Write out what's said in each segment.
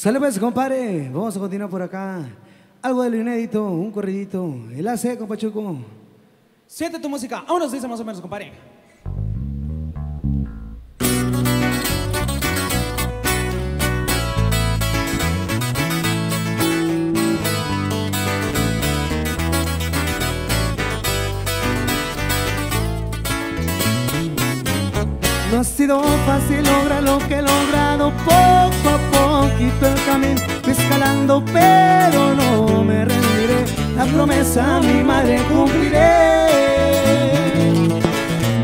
Saludos, compadre. Vamos a continuar por acá. Algo de lo inédito, un corridito. El A.C., compa Chuco. Siente tu música. Aún nos dice más o menos, compadre. No ha sido fácil lograr lo que he logrado, poco a poquito el camino escalando, pero no me rendiré, la promesa a mi madre cumpliré.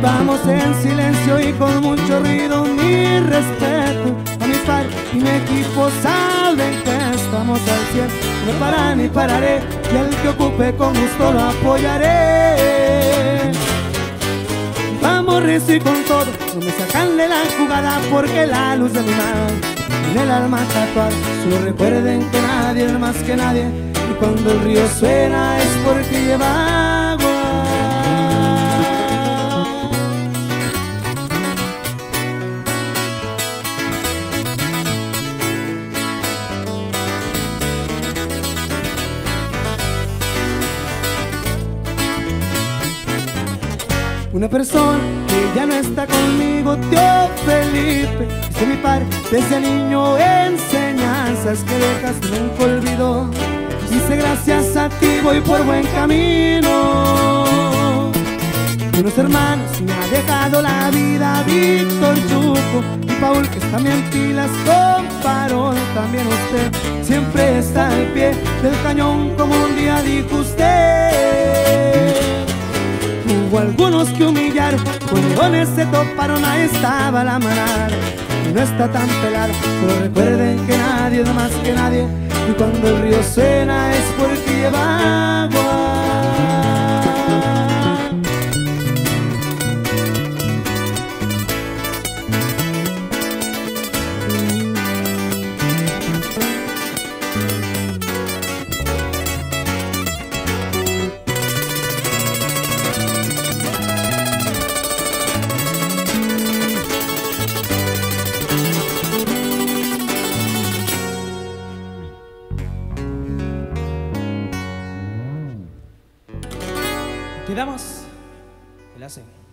Vamos en silencio y con mucho ruido, mi respeto a mi padre y mi equipo, saben que estamos al 100, no paran ni pararé, y el que ocupe con gusto lo apoyaré. Vamos recio y con todo, no me sacan de la jugada, porque la luz de mi mano en el alma tatuada, solo recuerden que nadie es más que nadie, y cuando el río suena es porque lleva agua. Una persona que ya no está conmigo, Tío Felipe, es mi padre, desde niño enseñanzas que dejas nunca olvidó. Dice gracias a ti voy por buen camino. Unos hermanos me ha dejado la vida, Víctor Chuco y Paul, que están bien pilas, comparó también usted. Siempre está al pie del cañón, como un día dijo usted. Hubo algunos que humillaron, con leones se toparon, ahí estaba la manada, no está tan pelada, pero recuerden que nadie es más que nadie, y cuando el río suena es porque lleva agua. Quedamos, el A.C.